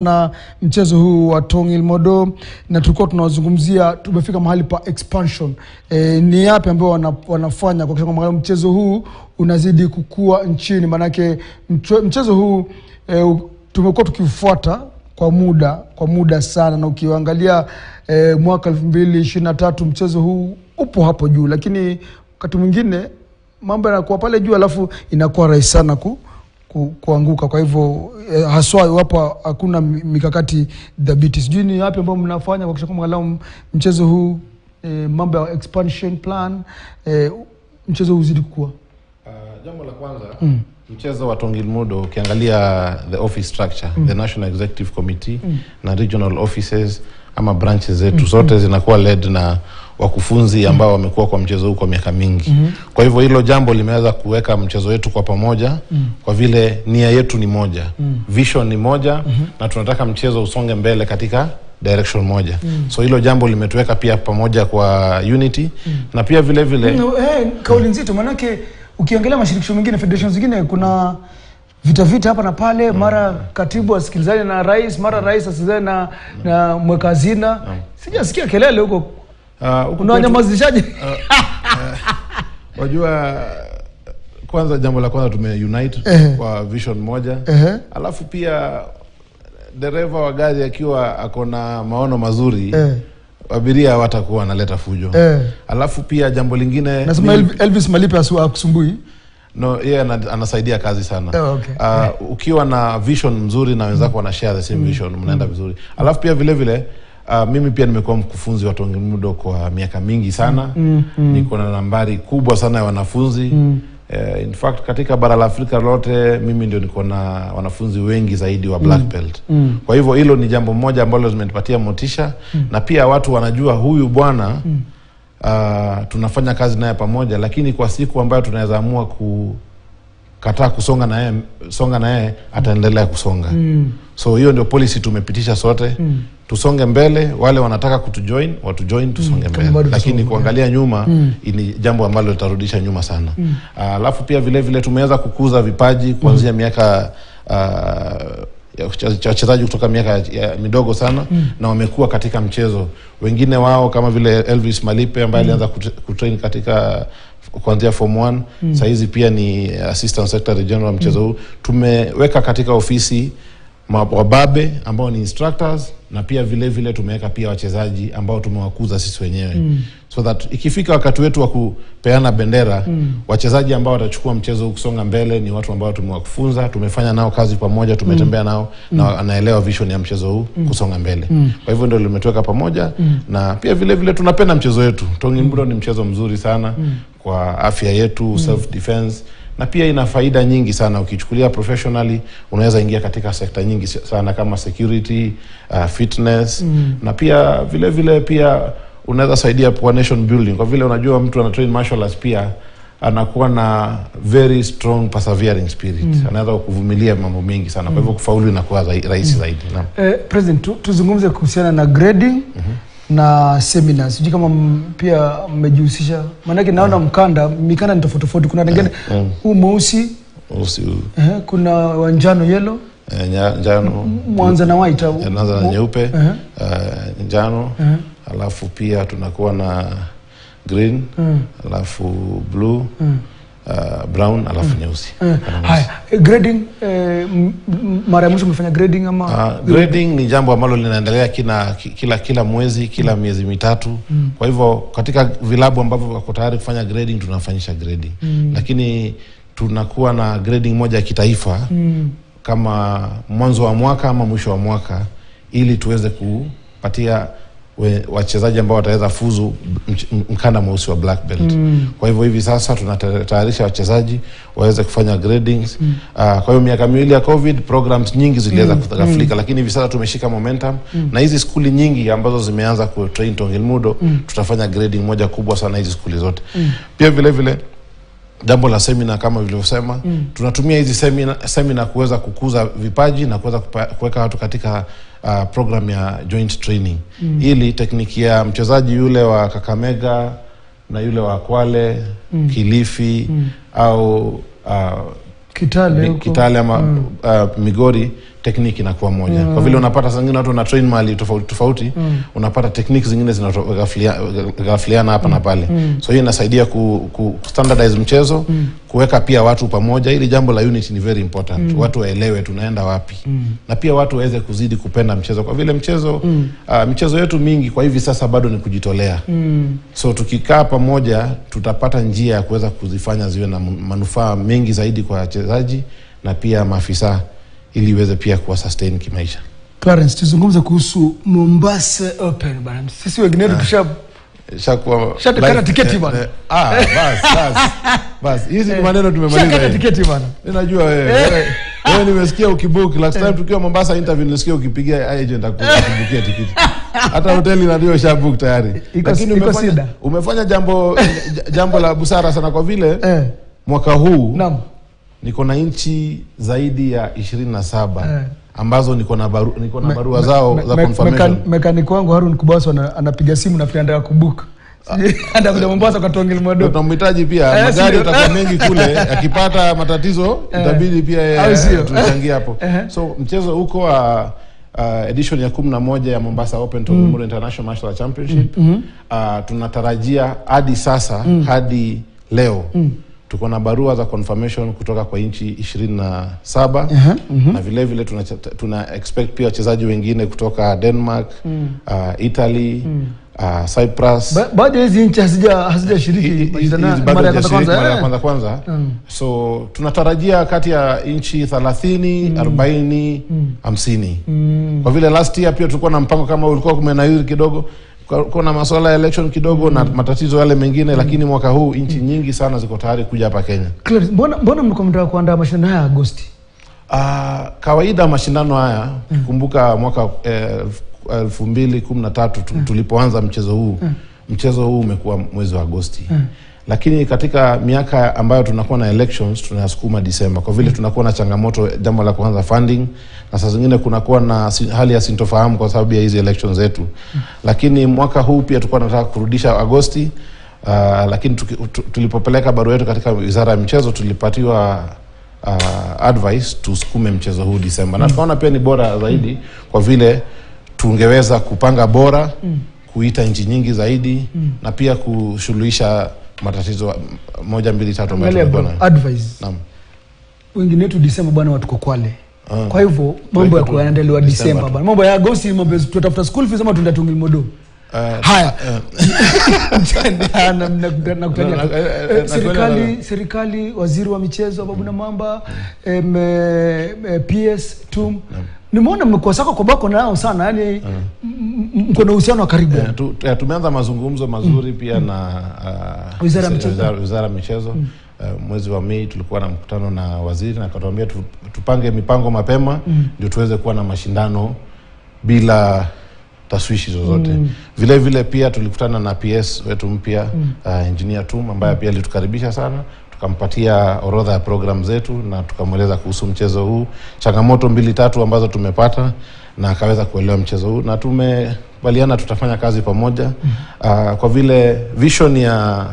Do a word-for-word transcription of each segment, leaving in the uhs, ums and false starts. Na mchezo huu wa Tong Il Moo Do, na tulikuwa tunazungumzia tumefika mahali pa expansion. E, ni yapi ambayo wana, wanafanya kwa sababu mchezo huu unazidi kukua nchini? Manake mchezo huu e, tumekuwa tukifuata kwa muda kwa muda sana, na ukiangalia e, mwaka elfu mbili ishirini na tatu mchezo huu upo hapo juu, lakini wakati mwingine mambo yanakuwa pale juu alafu inakuwa rahisi sana ku Ku, kuanguka. Kwa hivyo eh, haswa iwapo hakuna mikakati dhabiti. Sijui ni yapi ambayo mnafanya kwa kushakuwa angalau mchezo huu eh, mambo ya expansion plan eh, mchezo huu uzidi kukua? Uh, jambo la kwanza mm. mchezo wa Tong Il Moo Do, ukiangalia the office structure, mm. the National Executive Committee mm. na regional offices ama branches zetu mm. zote zinakuwa led na wakufunzi ambao wamekuwa kwa mchezo huu kwa miaka mingi. Mm -hmm. Kwa hivyo hilo jambo limeweza kuweka mchezo wetu kwa pamoja mm -hmm. kwa vile nia yetu ni moja, mm -hmm. vision ni moja mm -hmm. na tunataka mchezo usonge mbele katika direction moja. Mm -hmm. So hilo jambo limetuweka pia pamoja kwa unity mm -hmm. na pia vile vile no, hey, kauli nzito mm -hmm. manake ukiangalia mashirikisho mengine, federations zingine, kuna vita vita hapa na pale, mara katibu asikilizane na rais, mara rais asikilizane na, mm -hmm. na mweka hazina. Mm -hmm. Sijasikia kelele huko. Uh, Unanyamazishaje? Uh, uh, wajua, kwanza jambo la kwanza tumeunite uh -huh. kwa vision moja. Uh -huh. Alafu pia dereva wa gari akiwa akona maono mazuri, uh -huh. abiria watakuwa analeta fujo. Uh -huh. Alafu pia jambo lingine, nasema ni Elvis Malipi akusumbui. No, yeye yeah, anasaidia kazi sana. Oh, okay. Uh, yeah. Ukiwa na vision mzuri na wenzako wana share the same mm. vision, mnaenda vizuri. Alafu pia vile vile Uh, mimi pia nimekuwa mkufunzi wa Tong Il Moo Do kwa miaka mingi sana. Mm, mm. Niko na nambari kubwa sana ya wanafunzi. Mm. Uh, in fact, katika bara la Afrika lote mimi ndio niko na wanafunzi wengi zaidi wa black belt. Mm, mm. Kwa hivyo hilo ni jambo moja ambalo zimenipatia motisha mm. na pia watu wanajua huyu bwana mm. uh, tunafanya kazi naye pamoja, lakini kwa siku ambayo tunaweza amua ku kataa kusonga na yeye songa na yeye ataendelea kusonga. Mm. So hiyo ndio policy tumepitisha sote. Mm. Tusonge mbele, wale wanataka kutujoin watu join, tusonge mm. mbele, lakini kuangalia nyuma mm. ni jambo ambalo litarudisha nyuma sana. Mm. Alafu pia vile vile tumeweza kukuza vipaji kuanzia mm. miaka uh, wachezaji kutoka miaka ya midogo sana mm. na wamekuwa katika mchezo. Wengine wao kama vile Elvis Malipi ambaye mm. alianza kutrain katika kuanzia form one, mm. saizi pia ni assistant secretary general mchezo huu. Mm. Tumeweka katika ofisi wababe ambao ni instructors, na pia vile vile tumeweka pia wachezaji ambao tumewakuza sisi wenyewe. Mm. So that ikifika wakati wetu wa kupeana bendera, mm. wachezaji ambao watachukua mchezo kusonga mbele ni watu ambao tumewakufunza, tumefanya nao kazi pamoja, tumetembea nao mm. na anaelewa vision ya mchezo huu mm. kusonga mbele. Mm. Kwa hivyo ndio limetuweka pamoja mm. na pia vile vile tunapenda mchezo wetu. Tong Il Moo Do ni mchezo mzuri sana mm. kwa afya yetu, mm. self defense, na pia ina faida nyingi sana. Ukichukulia professionally unaweza ingia katika sekta nyingi sana kama security, uh, fitness mm. na pia vile vile pia unaweza saidia kwa nation building, kwa vile unajua mtu ana train martial arts pia anakuwa na very strong persevering spirit. Mm. Anaweza kuvumilia mambo mengi sana, kwa hivyo kufaulu inakuwa rahisi mm. zaidi. Naam. Eh, president, tuzungumze kuhusiana na grading mm -hmm. na seminars. Sijui kama pia mmejihusisha, maana yake naona mm. mkanda mikanda ni tofauti tofauti. Kuna wengine mm. huu mweusi mweusi uh -huh. kuna wa njano yellow, njano mwanza na white, mwanza na nyeupe, uh -huh. uh, njano uh -huh. alafu pia tunakuwa na green, mm. alafu blue, mm. uh, brown, alafu mm. nyeusi. Mm. Hai, grading, eh, mara mwisho mfanya grading ama? Uh, grading ni jambo ambalo linaendelea kila, kila, kila mwezi, kila miezi mitatu. Mm. Kwa hivyo katika vilabu ambavyo wako tayari kufanya grading, tunafanyisha grading. Mm. Lakini tunakuwa na grading moja ya kitaifa mm. kama mwanzo wa mwaka ama mwisho wa mwaka, ili tuweze kupatia wachezaji ambao wataweza fuzu mkanda mweusi wa black belt. Mm. Kwa hivyo hivi sasa tunatayarisha wachezaji waweze kufanya gradings. Mm. Uh, kwa hiyo miaka miwili ya COVID programs nyingi ziliweza mm. kutagaflika, mm. lakini hivi sasa tumeshika momentum mm. na hizi skuli nyingi ambazo zimeanza ku train Tong Il Moo Do mm. tutafanya grading moja kubwa sana hizi skuli zote. Mm. Pia vile vile jambo la seminar kama vilivyosema mm. tunatumia hizi seminar seminar kuweza kukuza vipaji na kuweza kuweka watu katika uh, program ya joint training mm. ili tekniki ya mchezaji yule wa Kakamega na yule wa Kwale mm. Kilifi mm. au uh, Kitale, Kitale ama mm. uh, Migori technique inakuwa moja. Mm. Kwa vile unapata sangine watu unatrain mali tofauti tofauti, mm. unapata techniques zingine zinatogafiana hapa mm. na pale. Mm. So hiyo inasaidia ku, ku standardize mchezo, mm. kuweka pia watu pamoja. Ili jambo la unity ni very important. Mm. Watu waelewe tunaenda wapi. Mm. Na pia watu waweze kuzidi kupenda mchezo kwa vile mchezo mm. uh, mchezo yetu mingi kwa hivi sasa bado ni kujitolea. Mm. So tukikaa pamoja tutapata njia ya kuweza kuzifanya ziwe na manufaa mengi zaidi kwa wachezaji na pia maafisa ili iweze pia kuwa sustain kimaisha. Clarence, tuzungumze kuhusu Mombasa Open bana. Sisi wengine tukisha shakuwa shakata tiketi bana. Ah, bas, bas. Bas, hizi ni maneno tumemaliza. Shakata tiketi bana. Ninajua wewe. Wewe nimesikia ukibook last time tukiwa Mombasa interview nilisikia ukipigia agent akukubukia tiketi. Hata hoteli ndio shabook tayari. Lakini umefanya umefanya jambo jambo la busara sana kwa vile mwaka huu. Naam. Niko na inchi zaidi ya ishirini na saba ambazo niko na baru, niko na barua zao me, za me, confirmation. Mekaniko wangu Harun Kubaso anapiga simu na pia anataka kubook. Hata kuja Mombasa kwa Tong Il Moo Do. Tunamhitaji pia eh, magari yatakuwa mengi kule akipata matatizo eh, itabidi pia eh, tuchangie hapo. Uh -huh. So mchezo huko wa uh, uh, edition ya kumi na moja ya Mbasa Open Tong Il Moo Do International Masters Championship mm -hmm. uh, tunatarajia hadi sasa mm. hadi leo mm. tuko na barua za confirmation kutoka kwa inchi ishirini na saba uh -huh, uh -huh. na vile vile tuna, tuna expect pia wachezaji wengine kutoka Denmark, mm. uh, Italy, mm. uh, Cyprus. Baadhi hizi nchi hazijashiriki mara ya kwanza kwanza. Mm. So tunatarajia kati ya inchi thelathini, mm. arobaini, mm. hamsini. Mm. Kwa vile last year pia tulikuwa na mpango kama ulikuwa kumenawiri kidogo. Kuna masuala ya election kidogo mm. na matatizo yale mengine mm. lakini mwaka huu inchi mm. nyingi sana ziko tayari kuja hapa Kenya. Clarence, mbona mbona mko mtaka kuandaa mashindano haya Agosti? Ah, uh, kawaida mashindano haya mm. kumbuka mwaka elfu mbili kumi na tatu mm. tulipoanza mchezo huu. Mm. Mchezo huu umekuwa mwezi wa Agosti. Mm. Lakini katika miaka ambayo tunakuwa na elections tunayasukuma December kwa vile tunakuwa na changamoto jambo la kuanza funding na saa zingine kunakuwa na hali ya sintofahamu kwa sababu ya hizi elections zetu. Mm. Lakini mwaka huu pia tulikuwa tunataka kurudisha Agosti uh, lakini tulipopeleka barua yetu katika Wizara ya Michezo tulipatiwa uh, advice tusukume mchezo huu December. Mm. Na tunaona pia ni bora zaidi mm. kwa vile tungeweza kupanga bora, mm. kuita nchi nyingi zaidi mm. na pia kushuluhisha matatizo moja mbili tatu mbili bwana. Advice. Naam. Wengine wetu December bwana watu kokwale. Uh, kwa hivyo mambo ya kuandaliwa December bwana. Mambo ya Agosti mambo tutafuta school fees ama tunaenda Tong Il Moo Do. Uh, Haya. Jana mnakutania. Serikali serikali waziri wa michezo babu na mamba em, em, P S Tum. Naam. Nimeona mmekuwa sako kwa bako nao sana yani mko na uhusiano wa karibu. E, tu, tu, tumeanza mazungumzo mazuri mm. pia na uh, Wizara Michezo, Wizara Michezo. Mm. Uh, mwezi wa Mei tulikuwa na mkutano na waziri na akatuambia tupange mipango mapema mm. ndio tuweze kuwa na mashindano bila taswishi zozote. Mm. Vile vile pia tulikutana na P S wetu mpya mm. uh, engineer Tum ambaye pia alitukaribisha sana. Tukampatia orodha ya program zetu na tukamweleza kuhusu mchezo huu, changamoto mbili tatu ambazo tumepata na akaweza kuelewa mchezo huu na tumebaliana tutafanya kazi pamoja. Mm. Uh, kwa vile vision ya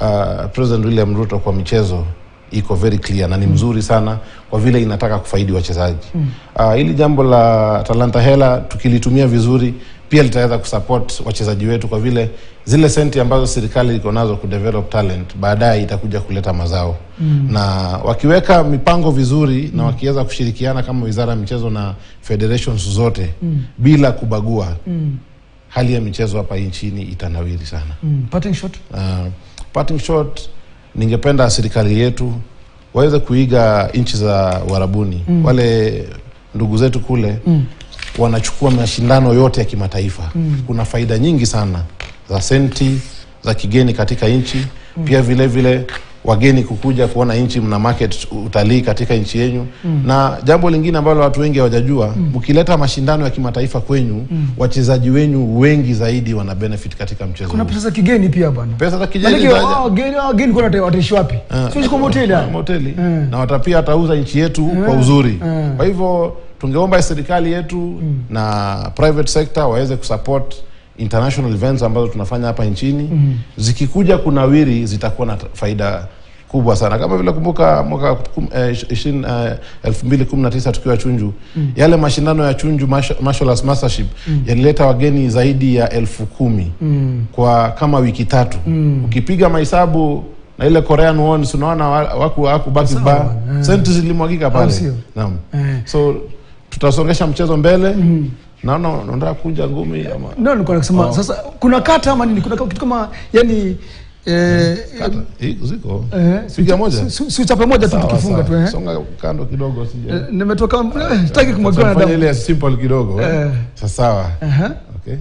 uh, President William Ruto kwa michezo iko very clear na ni mzuri sana kwa vile inataka kufaidi wachezaji. Mm. Uh, ili jambo la talanta hela tukilitumia vizuri pia litaweza kusupport wachezaji wetu kwa vile zile senti ambazo serikali iko nazo ku develop talent baadaye itakuja kuleta mazao. Mm. Na wakiweka mipango vizuri mm. na wakiweza kushirikiana kama Wizara ya Michezo na federations zote mm. bila kubagua mm. hali ya michezo hapa nchini itanawiri sana. Mm. Parting shot? Uh, parting shot ningependa serikali yetu waweze kuiga nchi za warabuni. Mm. Wale ndugu zetu kule mm. wanachukua mashindano yote ya kimataifa. Mm. Kuna faida nyingi sana za senti za kigeni katika nchi. Mm. Pia vile vile wageni kukuja kuona nchi mna market utalii katika nchi yenu. Mm. Na jambo lingine ambalo watu wengi hawajajua, mkileta mm. mashindano ya kimataifa kwenyu, mm. wachezaji wenu wengi zaidi wana benefit katika mchezo. Kuna pesa za kigeni pia bwana. Pesa za kigeni. Wageni wageni wageni kuna wataishi wapi? Sio kwa hoteli. Hoteli. Na watapia atauza nchi yetu uh, kwa uzuri. Uh. Kwa hivyo tungeomba serikali yetu mm. na private sector waweze kusupport international events ambazo tunafanya hapa nchini. Mm -hmm. Zikikuja kunawiri zitakuwa na faida kubwa sana. Kama vile kumbuka mwaka elfu mbili kumi na tisa tukiwa Chunju, mm. yale mashindano ya Chunju Martial Arts Mastership mm. yalileta wageni zaidi ya elfu kumi mm. kwa kama wiki tatu. Mm. Ukipiga mahesabu na ile Korean Wons unaona wako wako baki ba senti zilimwagika pale. Naam. Eh. So tutasongesha mchezo mbele. Mm. No, no, no, ndio kunja ngumi ama. No, niko nasema sasa kuna kata ama nini, kuna kitu kama yani eh ziko. Eh, sija moja. Si chape moja tu tukifunga tu eh. Songa kando kidogo sija. Nimetoka sitaki kumwagana damu. Ile simple kidogo. Sasa sawa. Aha. Okay.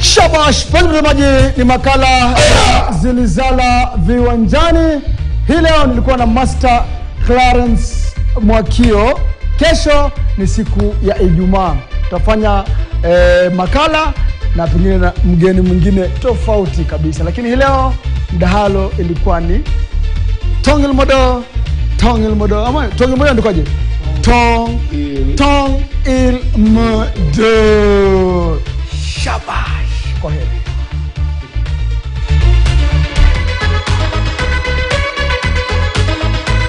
Shabash, mtazamaji, ni makala zilizala viwanjani. Hii leo nilikuwa na Master Clarence Mwakio. Kesho ni siku ya Ijumaa. Tutafanya eh, makala na pengine na mgeni mwingine tofauti kabisa. Lakini hii leo mdahalo ilikuwa ni Tong Il Moo Do, Tong Il Moo Do. Ama Tong Il Moo Do ndikoje? Tong Tong Il Moo Do.